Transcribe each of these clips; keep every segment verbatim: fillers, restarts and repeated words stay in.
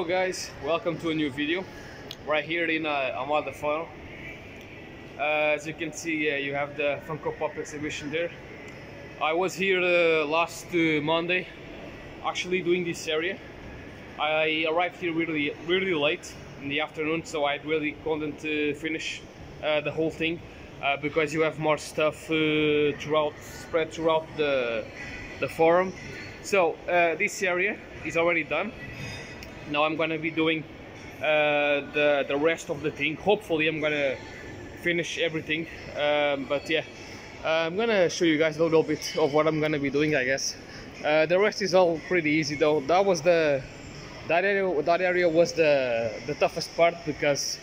Hello guys, welcome to a new video. Right here in uh, Almada Fórum. Uh, as you can see, uh, you have the Funko Pop exhibition there. I was here uh, last uh, Monday, actually doing this area. I arrived here really, really late in the afternoon, so I really couldn't uh, finish uh, the whole thing uh, because you have more stuff uh, throughout, spread throughout the the forum. So uh, this area is already done. Now I'm gonna be doing uh, the the rest of the thing. Hopefully I'm gonna finish everything. Um, but yeah, uh, I'm gonna show you guys a little bit of what I'm gonna be doing, I guess. Uh, the rest is all pretty easy though. That was the that area. That area was the the toughest part because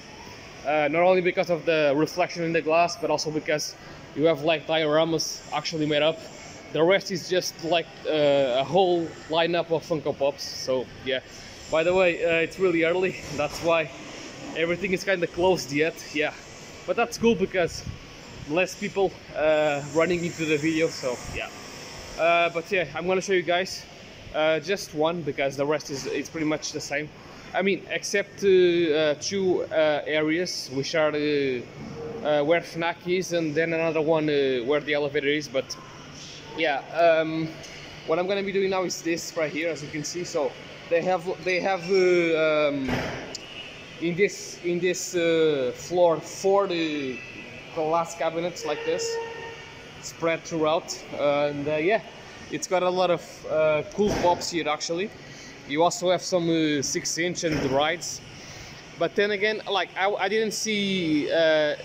uh, not only because of the reflection in the glass, but also because you have like dioramas actually made up. The rest is just like uh, a whole lineup of Funko Pops. So yeah. By the way, uh, it's really early, that's why everything is kind of closed yet, yeah. But that's cool because less people uh, running into the video, so yeah. Uh, but yeah, I'm gonna show you guys uh, just one because the rest is it's pretty much the same. I mean, except uh, uh, two uh, areas, which are uh, uh, where FNAC is and then another one uh, where the elevator is, but yeah. Um, what I'm gonna be doing now is this right here, as you can see, so. They have they have uh, um, in this in this uh, floor four the glass cabinets like this spread throughout, uh, and uh, yeah, it's got a lot of uh, cool pops here actually. You also have some uh, six inch and rides, but then again, like I, I didn't see uh,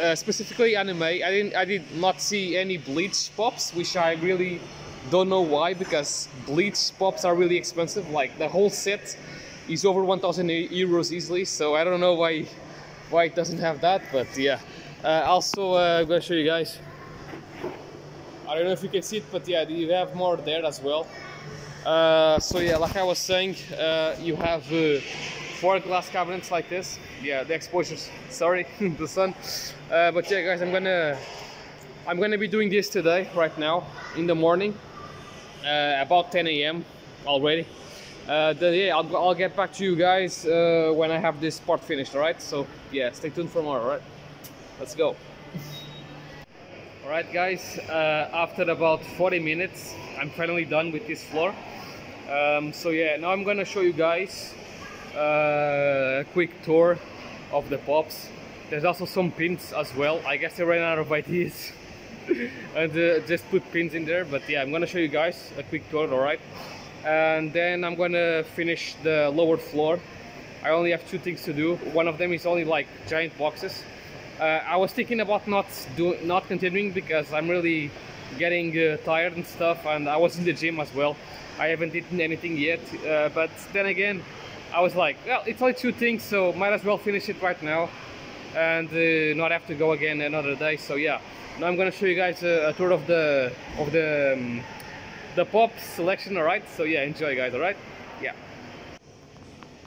uh, specifically anime. I didn't I did not see any Bleach pops, which I really. Don't know why, because Bleach pops are really expensive. Like the whole set is over one thousand euros easily, so I don't know why why it doesn't have that. But yeah, uh, also uh, I'm gonna show you guys. I don't know if you can see it, but yeah, you have more there as well. Uh, so yeah, like I was saying, uh, you have uh, four glass cabinets like this. Yeah, the exposures. Sorry, the sun. Uh, but yeah, guys, I'm gonna I'm gonna be doing this today, right now, in the morning. Uh, about ten A M already. Uh, then, yeah, I'll, I'll get back to you guys uh, when I have this part finished, alright? So yeah, stay tuned for more, alright? Let's go. Alright guys, uh, after about forty minutes, I'm finally done with this floor. Um, so yeah, now I'm gonna show you guys uh, a quick tour of the pops. There's also some pins as well. I guess I ran out of ideas. And uh, just put pins in there, but yeah, I'm gonna show you guys a quick tour, alright? And then I'm gonna finish the lower floor. I only have two things to do. One of them is only like giant boxes. Uh, I was thinking about not do not continuing because I'm really getting uh, tired and stuff, and I was in the gym as well. I haven't eaten anything yet, uh, but then again, I was like, well, it's only two things, so might as well finish it right now and uh, not have to go again another day. So yeah. Now I'm gonna show you guys a, a tour of the of the um, the pop selection, alright? So yeah, enjoy guys, alright? Yeah.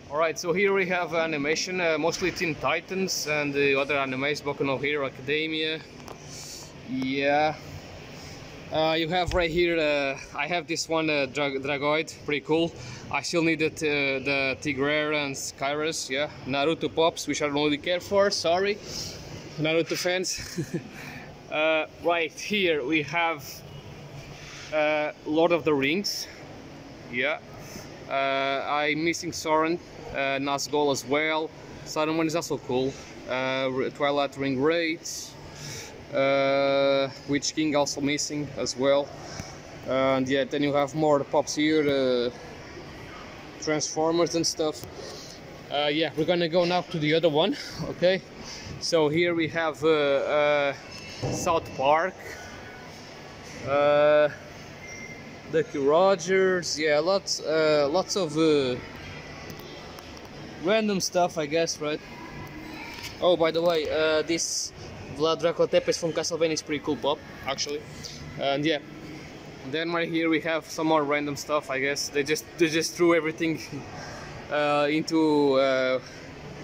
Alright, so here we have animation, uh, mostly Teen Titans and the other animes, Boku no Hero Academia. Yeah. Uh, you have right here, uh, I have this one, uh, Drag Dragoid, pretty cool. I still need uh, the Tigrar and Skyrus, yeah. Naruto pops, which I don't really care for, sorry. Naruto fans. Uh, right here we have uh, Lord of the Rings, yeah, uh, I'm missing Sauron, uh, Nazgul as well, Sauron one is also cool, uh, Twilight Ring Raids, uh, Witch King also missing as well, uh, and yeah, then you have more pops here, uh, Transformers and stuff. Uh, yeah, we're gonna go now to the other one, okay, so here we have uh, uh, South Park, uh, Duck Rogers, yeah, lots, uh, lots of uh, random stuff, I guess, right? Oh, by the way, uh, this Vlad Dracula Tepes from Castlevania is pretty cool pop, actually, and yeah. Then right here we have some more random stuff, I guess. They just they just threw everything uh, into uh,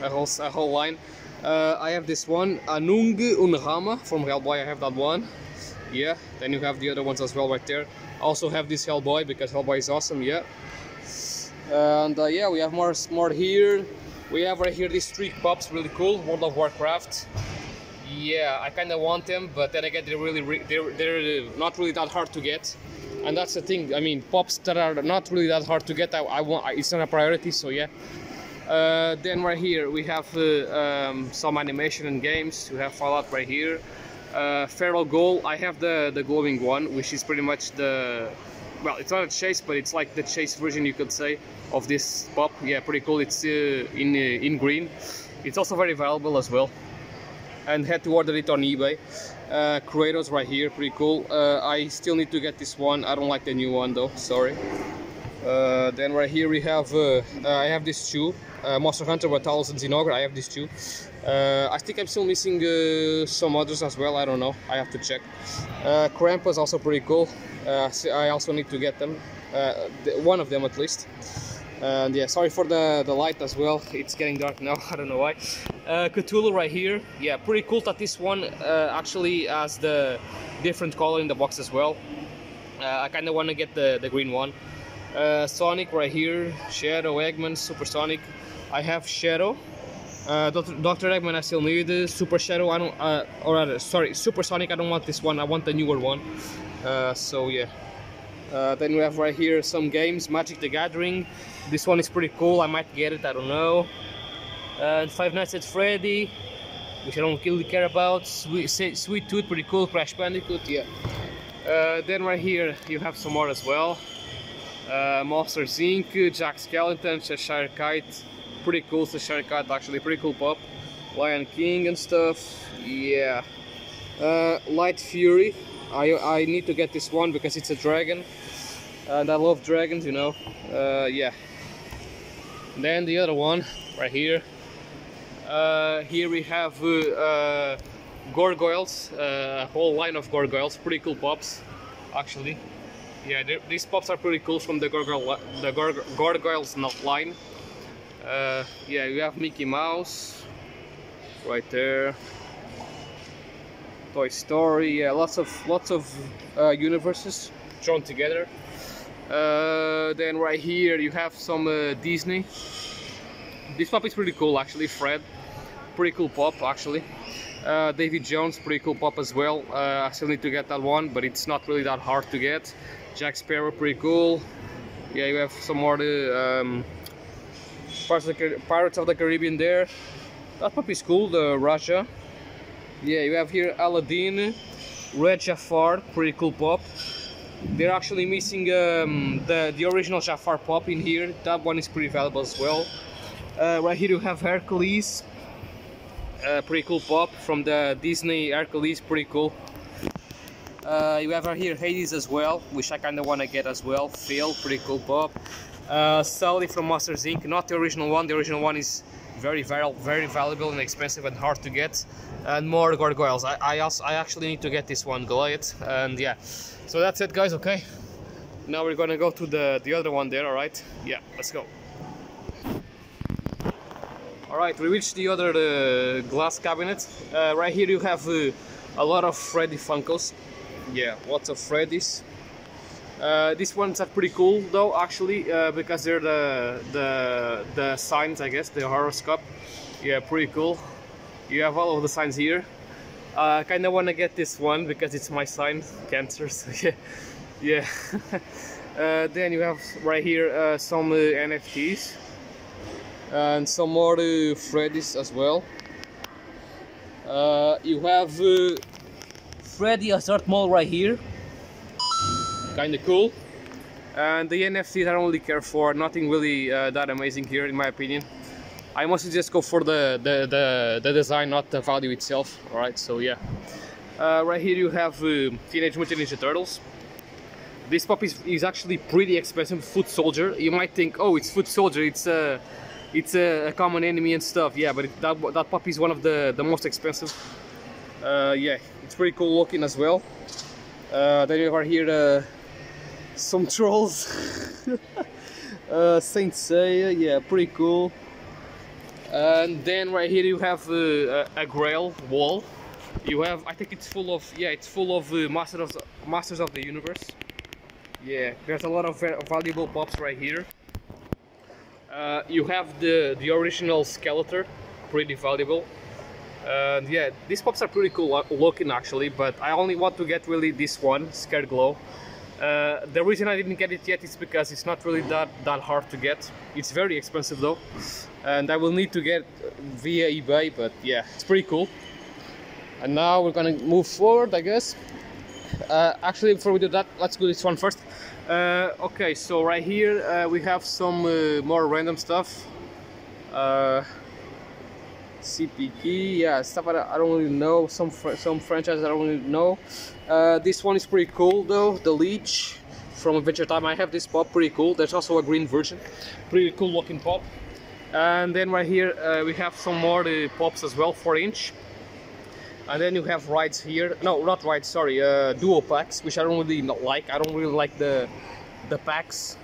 a whole a whole line. Uh, I have this one, Anung Unrama from Hellboy, I have that one. Yeah, then you have the other ones as well right there. I also have this Hellboy because Hellboy is awesome, yeah. Uh, And uh, yeah, we have more, more here. We have right here these three pops, really cool, World of Warcraft. Yeah, I kind of want them, but then again, they're really re they're, they're not really that hard to get. And that's the thing, I mean, pops that are not really that hard to get, I, I want, I, it's not a priority, so yeah. Uh, then right here we have uh, um, some animation and games. We have Fallout right here. Uh, Feral Ghoul, I have the, the glowing one, which is pretty much the... Well, it's not a chase, but it's like the chase version, you could say, of this pop. Yeah, pretty cool. It's uh, in, uh, in green. It's also very valuable as well. And had to order it on eBay. Uh, Kratos right here, pretty cool. Uh, I still need to get this one. I don't like the new one though, sorry. Uh, then right here we have, uh, I have this two. Uh, Monster Hunter with Thousands in Ogre, I have these two. Uh, I think I'm still missing uh, some others as well, I don't know, I have to check. Uh, Krampus also pretty cool, uh, I also need to get them, uh, one of them at least. And yeah, sorry for the, the light as well, it's getting dark now, I don't know why. Uh, Cthulhu right here, yeah, pretty cool that this one uh, actually has the different color in the box as well. Uh, I kind of want to get the, the green one. Uh, Sonic right here, Shadow, Eggman, Super Sonic. I have Shadow, uh, Doctor Eggman I still need, uh, Super Shadow, I don't, uh, or rather, sorry, Super Sonic, I don't want this one, I want the newer one, uh, so yeah. Uh, then we have right here some games, Magic the Gathering, this one is pretty cool, I might get it, I don't know. Uh, Five Nights at Freddy, which I don't really care about, Sweet, Sweet Tooth, pretty cool, Crash Bandicoot, yeah. Uh, then right here you have some more as well, uh, Monsters Incorporated, Jack Skellington, Shashire Kite. Pretty cool Shashire Kite, actually, pretty cool pop. Lion King and stuff, yeah. Uh, Light Fury, I, I need to get this one because it's a dragon. And I love dragons, you know, uh, yeah. Then the other one, right here. Uh, here we have uh, uh, Gargoyles, uh, a whole line of Gargoyles, pretty cool pops, actually. Yeah, these pops are pretty cool from the, gargoyle, the garg Gargoyles not line. Uh, yeah, we have Mickey Mouse right there. Toy Story, yeah, lots of lots of uh, universes joined together. Uh, then right here you have some uh, Disney. This pop is pretty cool, actually. Fred, pretty cool pop, actually. Uh, Davy Jones, pretty cool pop as well. Uh, I still need to get that one, but it's not really that hard to get. Jack Sparrow, pretty cool. Yeah, you have some more. Uh, um, Pirates of the Caribbean there. That puppy's cool, the Raja. Yeah, you have here Aladdin, Red Jafar, pretty cool pop. They're actually missing um, the, the original Jafar pop in here. That one is pretty valuable as well. Uh, right here you have Hercules, uh, pretty cool pop from the Disney Hercules, pretty cool. Uh, you have right here Hades as well, which I kind of want to get as well. Phil, pretty cool pop. Uh, Sally from Masters Incorporated, not the original one. The original one is very viral, very valuable and expensive and hard to get. And more Gargoyles. I, I, also, I actually need to get this one, Goliath. And yeah, so that's it, guys. Okay, now we're gonna go to the the other one there. All right, yeah, let's go. All right, we reached the other uh, glass cabinet. Uh, right here you have uh, a lot of Freddy Funkos. Yeah, lots of Freddys. Uh, these ones are pretty cool though, actually, uh, because they're the, the the signs, I guess, the horoscope. Yeah, pretty cool. You have all of the signs here. Uh, I kind of want to get this one because it's my sign, Cancer. So yeah, yeah. uh, then you have right here uh, some uh, N F Ts and some more uh, Freddys as well. Uh, you have uh, Freddy Assault Mall right here. Kinda cool, and the N F Ts I don't really care for. Nothing really uh, that amazing here, in my opinion. I mostly just go for the the the, the design, not the value itself. All right, so yeah. Uh, right here you have uh, Teenage Mutant Ninja Turtles. This pop is, is actually pretty expensive. Foot Soldier. You might think, oh, it's Foot Soldier. It's a it's a, a common enemy and stuff. Yeah, but it, that that pop is one of the the most expensive. Uh, yeah, it's pretty cool looking as well. Uh, then you have here the. Uh, Some trolls. uh, Saint Seiya, yeah, pretty cool. And then right here you have uh, a, a Grail wall. You have, I think it's full of, yeah, it's full of uh, Masters of the, Masters of the Universe. Yeah, there's a lot of valuable pops right here. Uh, you have the, the original Skeletor, pretty valuable. And yeah, these pops are pretty cool looking actually, but I only want to get really this one, Scared Glow. Uh, the reason I didn't get it yet is because it's not really that, that hard to get. It's very expensive though, and I will need to get via eBay, but yeah, it's pretty cool. And now we're gonna move forward, I guess. Uh, actually, before we do that, let's do this one first. Uh, okay, so right here uh, we have some uh, more random stuff. Uh, C P G, yeah, stuff that I don't really know, some fr some franchises I don't really know. Uh, this one is pretty cool though, the Leech from Adventure Time. I have this pop, pretty cool. There's also a green version, pretty cool looking pop. And then right here uh, we have some more uh, pops as well, four inch. And then you have rides here, no, not rides, sorry, uh, duo packs, which I don't really not like. I don't really like the the packs.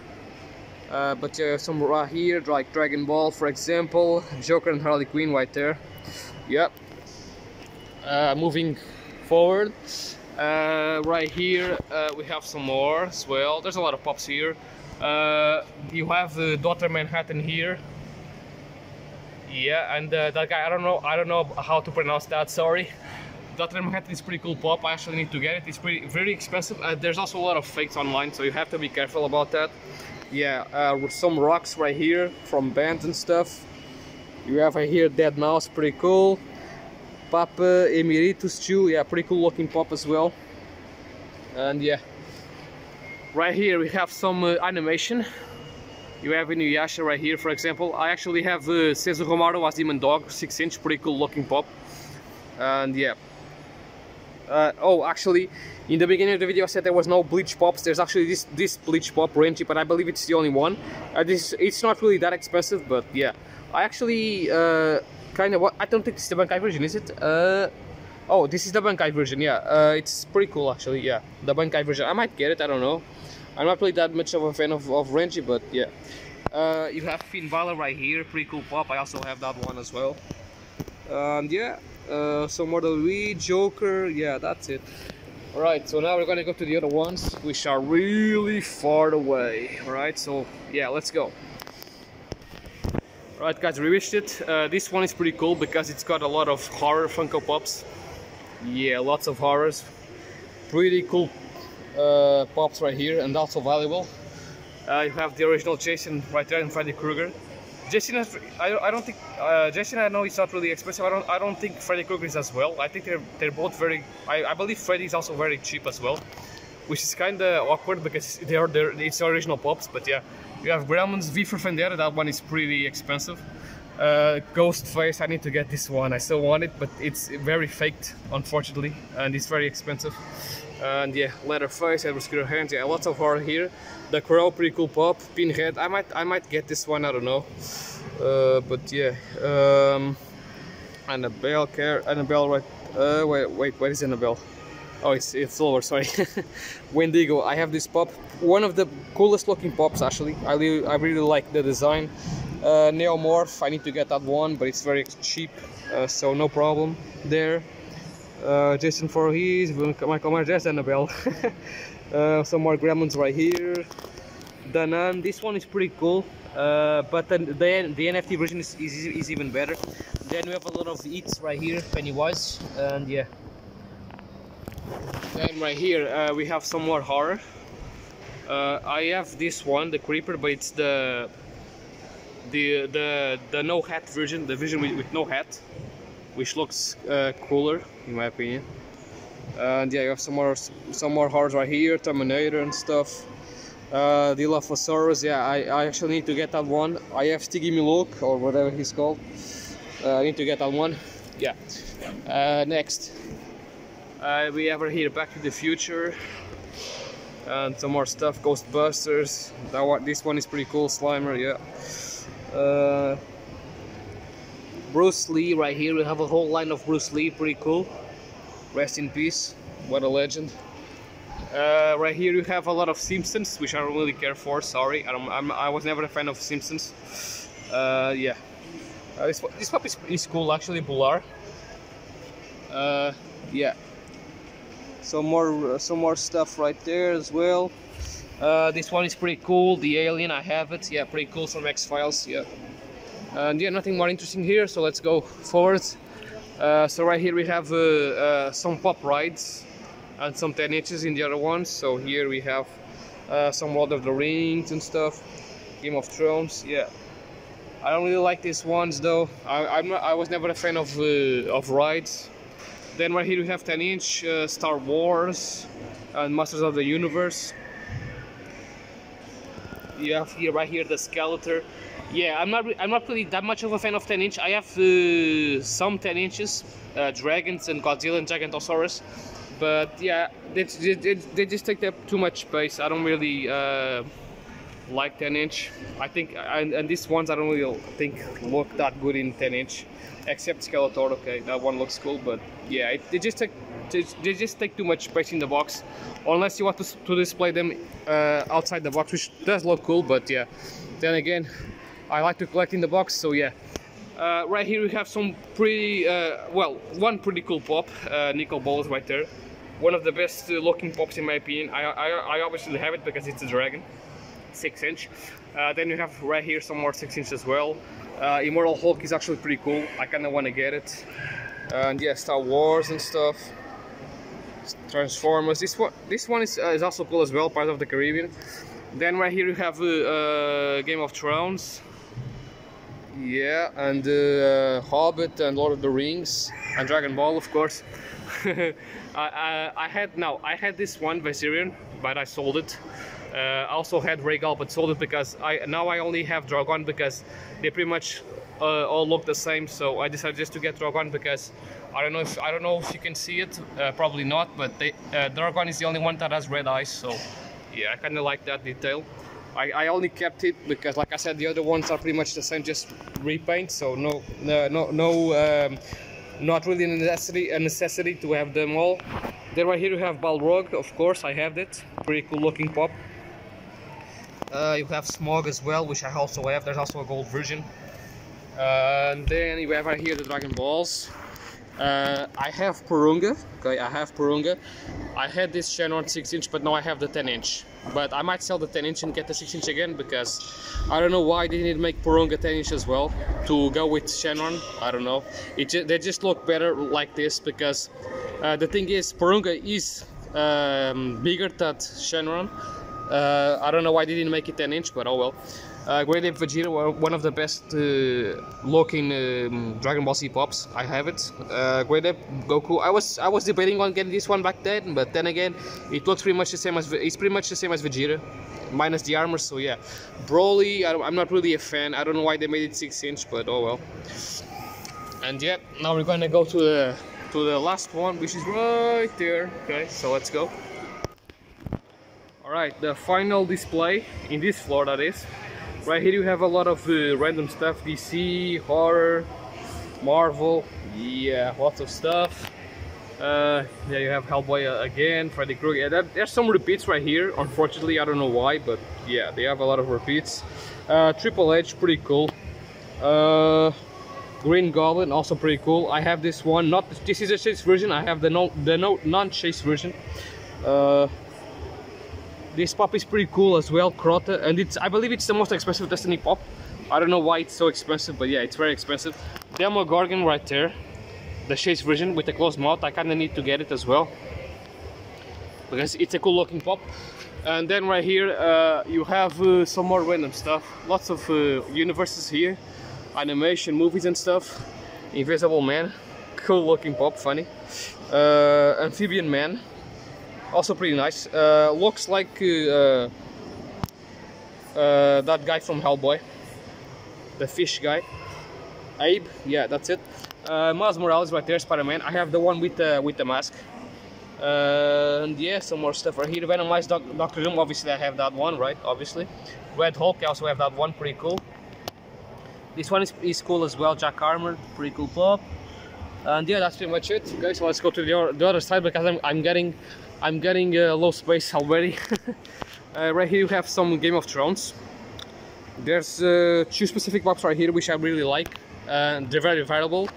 Uh, but you have some right here, like Dragon Ball, for example, Joker and Harley Quinn right there. Yep. Uh, moving forward, uh, right here uh, we have some more as well. There's a lot of pops here. Uh, you have the Doctor Manhattan here. Yeah, and uh, that guy, I don't know, I don't know how to pronounce that. Sorry. Doctor Manhattan is pretty cool pop. I actually need to get it. It's pretty very expensive. Uh, there's also a lot of fakes online, so you have to be careful about that. Yeah, uh, some rocks right here from bands and stuff. You have right here Dead Mouse, pretty cool. Papa Emeritus Chew, yeah, pretty cool looking pop as well. And yeah, right here we have some uh, animation. You have Inuyasha right here, for example. I actually have uh, Cesar Romero as Demon Dog, six inch, pretty cool looking pop. And yeah. Uh, oh, actually, in the beginning of the video I said there was no Bleach pops. There's actually this this Bleach pop, Renji, but I believe it's the only one. Uh, this it's not really that expensive, but yeah. I actually uh, kind of, I don't think it's the Bankai version, is it? Uh, oh, this is the Bankai version, yeah. Uh, it's pretty cool, actually, yeah. The Bankai version. I might get it, I don't know. I'm not really that much of a fan of, of Renji, but yeah. Uh, you have Finn Balor right here, pretty cool pop. I also have that one as well. And yeah. Uh, some more W W E, Joker, yeah, that's it. Alright, so now we're gonna go to the other ones, which are really far away. Alright, so yeah, let's go. Alright guys, we reached it. Uh, this one is pretty cool because it's got a lot of horror Funko Pops. Yeah, lots of horrors. Pretty cool uh, pops right here, and also valuable. Uh, you have the original Jason right there and Freddy Krueger. Jason, has, I, I don't think uh, Jason. I know it's not really expensive. I don't. I don't think Freddy Krueger is as well. I think they're they're both very. I, I believe Freddy is also very cheap as well, which is kind of awkward because they are they're, it's original pops. But yeah, you have Gremlins V for Vendetta. That one is pretty expensive. Uh, Ghostface. I need to get this one. I still want it, but it's very faked, unfortunately, and it's very expensive. And yeah, Leatherface, Edward Scissorhands, yeah, lots of horror here. The Crow, pretty cool pop. Pinhead, I might, I might get this one, I don't know. Uh, but yeah, um, Annabelle, care, Annabelle, right? Uh, wait, wait, where is Annabelle? Oh, it's it's lower. Sorry, Wendigo. I have this pop, one of the coolest looking pops actually. I really, I really like the design. Uh, Neomorph, I need to get that one, but it's very cheap, uh, so no problem there. Uh, Jason Voorhees, Michael Myers, yes, Annabelle. uh, some more Gremlins right here. Danan, this one is pretty cool, uh, but the, the, the N F T version is, is, is even better. Then we have a lot of eats right here, Pennywise, and yeah. Then right here uh, we have some more horror. Uh, I have this one, the Creeper, but it's the the the, the no hat version, the version with, with no hat, which looks uh, cooler in my opinion. And yeah, you have some more some more horrors right here, Terminator and stuff. Uh, Dilophosaurus, yeah, I, I actually need to get that one. I have Stiggy Miluk or whatever he's called. Uh, I need to get that one. Yeah. Uh, next, uh, we have right here Back to the Future and some more stuff. Ghostbusters. That one, this one is pretty cool. Slimer, yeah. Uh, Bruce Lee right here, we have a whole line of Bruce Lee, pretty cool. Rest in peace, what a legend. Uh, right here you have a lot of Simpsons, which I don't really care for, sorry. I, don't, I'm, I was never a fan of Simpsons. Uh, yeah. Uh, this, this pop is, is cool actually, Bular. Uh, yeah. Some more, some more stuff right there as well. Uh, this one is pretty cool, the alien, I have it, yeah, pretty cool from X-Files, yeah. And yeah, nothing more interesting here, so let's go forward. Uh, so right here we have uh, uh, some pop rides and some ten inches in the other ones. So here we have uh, some Lord of the Rings and stuff, Game of Thrones, yeah. I don't really like these ones though. I, I'm not, I was never a fan of, uh, of rides. Then right here we have ten inch uh, Star Wars and Masters of the Universe. You have here, right here, the Skeletor. Yeah, I'm not I'm not really that much of a fan of ten inch. I have uh, some ten inches, uh, dragons and Godzilla and Gigantosaurus, but yeah, they, they, they just take up too much space. I don't really uh, like ten inch. I think, and, and these ones I don't really think look that good in ten inch, except Skeletor. Okay, that one looks cool, but yeah, it, they just take they just take too much space in the box, unless you want to, to display them uh, outside the box, which does look cool, but yeah, then again, I like to collect in the box, so yeah. Uh, right here we have some pretty, uh, well, one pretty cool pop, uh, Nicol Bolas right there. One of the best looking pops in my opinion. I, I, I obviously have it because it's a dragon, six inch. Uh, then we have right here some more six inch as well. Uh, Immortal Hulk is actually pretty cool, I kinda wanna get it. And yeah, Star Wars and stuff. Transformers, this one, this one is, uh, is also cool as well, Pirates of the Caribbean. Then right here we have uh, uh, Game of Thrones. Yeah, and uh, Hobbit and Lord of the Rings and Dragon Ball, of course. I, I, I had now I had this one Viserion, but I sold it. Uh, I also had Rhaegal, but sold it because I now I only have Drogon because they pretty much uh, all look the same. So I decided just to get Drogon because I don't know if I don't know if you can see it, uh, probably not. But they, uh, Drogon is the only one that has red eyes, so yeah, I kind of like that detail. I, I only kept it because, like I said, the other ones are pretty much the same, just repaint. So no, no, no, no um, not really a necessity, a necessity to have them all. Then right here you have Balrog, of course, I have that. Pretty cool looking pop. Uh, you have Smog as well, which I also have. There's also a gold version. Uh, and then you have right here the Dragon Balls. Uh, I have Purunga, okay, I have Purunga. I had this Shenron six inch, but now I have the ten inch. But I might sell the ten inch and get the six inch again, because I don't know why they didn't make Purunga ten inch as well, to go with Shenron, I don't know. It ju they just look better like this, because uh, the thing is, Purunga is um, bigger than Shenron. Uh, I don't know why they didn't make it ten inch, but oh well. Uh, Great Ape Vegeta, one of the best uh, looking um, Dragon Ball Z pops. I have it. Uh, Great Ape Goku. I was I was debating on getting this one back then, but then again, it looks pretty much the same as it's pretty much the same as Vegeta, minus the armor. So yeah, Broly. I, I'm not really a fan. I don't know why they made it six inch, but oh well. And yeah, now we're gonna go to the to the last one, which is right there. Okay, so let's go. All right, the final display in this floor, that is. Right here you have a lot of uh, random stuff, D C, horror, Marvel, yeah, lots of stuff. Uh, yeah, you have Hellboy again, Freddy Krueger. Yeah, that, there's some repeats right here, unfortunately, I don't know why, but yeah, they have a lot of repeats. Uh, Triple H, pretty cool. Uh, Green Goblin, also pretty cool. I have this one, not this is a chase version, I have the no, the no, non-chase version. Uh, This pop is pretty cool as well, Crota, and it's I believe it's the most expensive Destiny pop. I don't know why it's so expensive, but yeah, it's very expensive. Demogorgon right there, the chase version with the closed mouth. I kind of need to get it as well, because it's a cool looking pop. And then right here uh, you have uh, some more random stuff. Lots of uh, universes here, animation, movies and stuff. Invisible Man, cool looking pop, funny. Uh, Amphibian Man. Also pretty nice. Uh, looks like uh, uh, that guy from Hellboy, the fish guy. Abe, yeah, that's it. Uh, Miles Morales right there, Spider-Man. I have the one with the with the mask. Uh, and yeah, some more stuff right here. Venomized Doctor Doom. Obviously, I have that one, right? Obviously. Red Hulk. I also have that one. Pretty cool. This one is is cool as well. Jack Armor. Pretty cool pop. And yeah, that's pretty much it. Okay, so let's go to the the other side because I'm I'm getting. I'm getting uh, low space already. uh, right here you have some Game of Thrones. There's uh, two specific pops right here which I really like. Uh, they're very variable.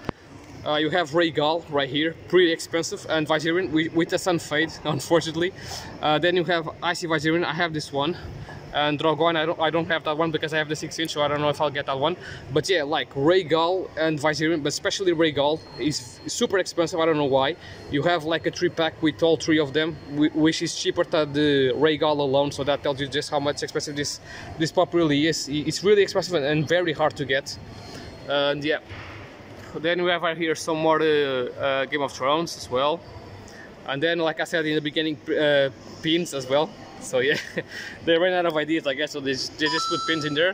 Uh, you have Rhaegal right here, pretty expensive, and Viserion with, with a Sunfade, unfortunately. Uh, then you have Icy Viserion, I have this one. And Dragoid, I don't, I don't have that one because I have the six inch, so I don't know if I'll get that one. But yeah, like Rhaegal and Viserion, but especially Rhaegal, is super expensive, I don't know why. You have like a three pack with all three of them, which is cheaper than the Rhaegal alone, so that tells you just how much expensive this, this pop really is. It's really expensive and very hard to get. And yeah, then we have right here some more uh, uh, Game of Thrones as well. And then, like I said in the beginning, uh, pins as well. So yeah, they ran out of ideas, I guess, so they just, they just put pins in there.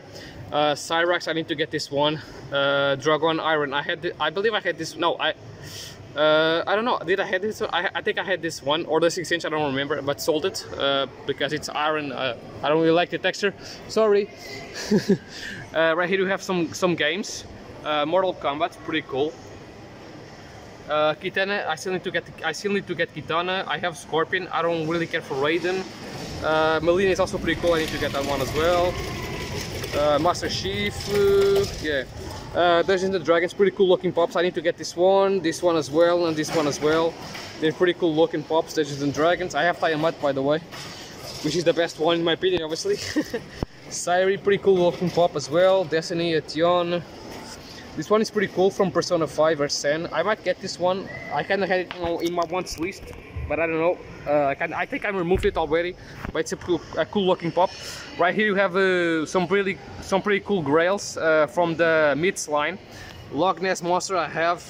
Uh, Cyrax, I need to get this one. Uh, Dragon Iron, I had, the, I believe I had this, no, I uh, I don't know, did I had this one? I, I think I had this one, or the six inch, I don't remember, but sold it, uh, because it's iron, uh, I don't really like the texture, sorry. uh, right here we have some, some games. Uh, Mortal Kombat, pretty cool. Uh, Kitana, I still need to get, I still need to get Kitana. I have Scorpion, I don't really care for Raiden. Uh, Melina is also pretty cool, I need to get that one as well. Uh, Master Chief, uh, yeah. Uh, Dungeons and Dragons, pretty cool looking pops, I need to get this one, this one as well, and this one as well. They're pretty cool looking pops, Dungeons and Dragons. I have Tiamat, by the way, which is the best one in my opinion, obviously. Sayri, pretty cool looking pop as well. Destiny, Etion. This one is pretty cool from Persona five or Sen. I might get this one, I kinda had it, you know, in my wants list. But I don't know, uh, I, can, I think I removed it already, but it's a, cool, a cool looking pop. Right here you have uh, some, really, some pretty cool grails uh, from the Myths line. Loch Ness Monster I have,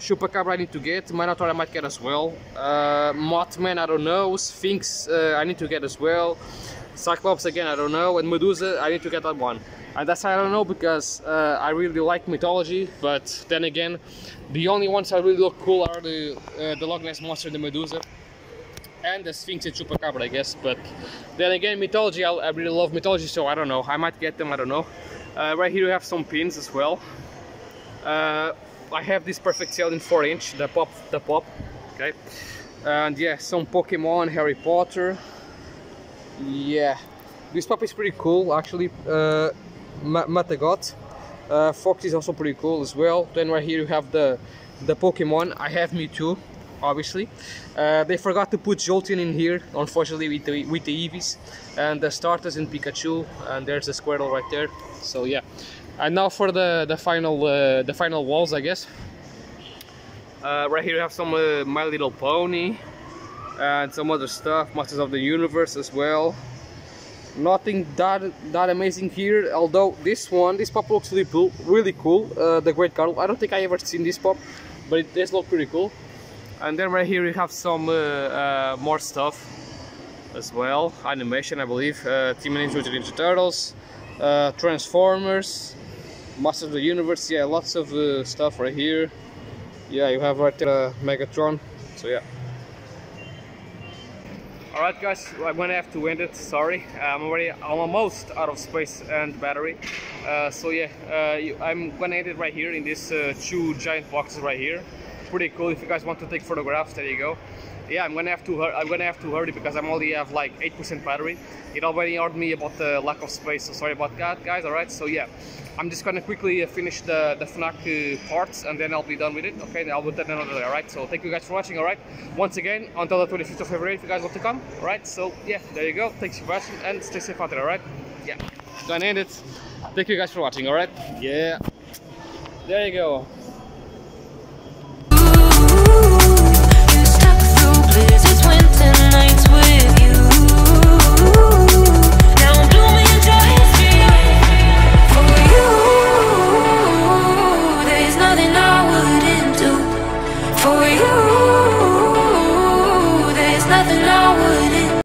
Chupacabra I need to get, Minotaur I might get as well. Uh, Mothman I don't know, Sphinx uh, I need to get as well. Cyclops again I don't know, and Medusa I need to get that one. And that's I don't know because uh, I really like mythology, but then again, the only ones that really look cool are the, uh, the Loch Ness Monster, the Medusa, and the Sphinx and Chupacabra, I guess. But then again, mythology, I, I really love mythology, so I don't know, I might get them, I don't know. Uh, right here we have some pins as well. Uh, I have this perfect sale in four inch, the pop, the pop, okay. And yeah, some Pokemon, Harry Potter, yeah. This pop is pretty cool, actually. Uh, Matagot, uh, Fox is also pretty cool as well. Then right here you have the the Pokemon. I have Mewtwo, obviously. Uh, they forgot to put Jolteon in here, unfortunately, with the with the Eevees and the starters in Pikachu. And there's a Squirtle right there. So yeah. And now for the the final uh, the final walls, I guess. Uh, right here you have some uh, My Little Pony and some other stuff. Masters of the Universe as well. Nothing that that amazing here, although this one, this pop looks really cool, really cool. Uh, the Great Gargoyle, I don't think I ever seen this pop, but it does look pretty cool. And then right here we have some uh, uh, more stuff as well, animation I believe, uh, Teenage Mutant Ninja Turtles, uh, Transformers, Masters of the Universe, yeah, lots of uh, stuff right here. Yeah, you have right there uh, Megatron, so yeah. Alright guys, I'm gonna have to end it, sorry. I'm already I'm almost out of space and battery. Uh, so yeah, uh, you, I'm gonna end it right here in these uh, two giant boxes right here. Pretty cool, if you guys want to take photographs, there you go. Yeah, I'm gonna have to I'm gonna have to hurry because I only have like eight percent battery. It already warned me about the lack of space, so sorry about that guys, alright? So yeah, I'm just gonna quickly finish the, the FNAC uh, parts and then I'll be done with it, okay? I'll do that another day, alright? So thank you guys for watching, alright? Once again, until the twenty-fifth of February if you guys want to come, alright? So yeah, there you go, thanks for watching and stay safe out there, alright? Yeah, gonna end it. Thank you guys for watching, alright? Yeah, there you go. For you, there's nothing I would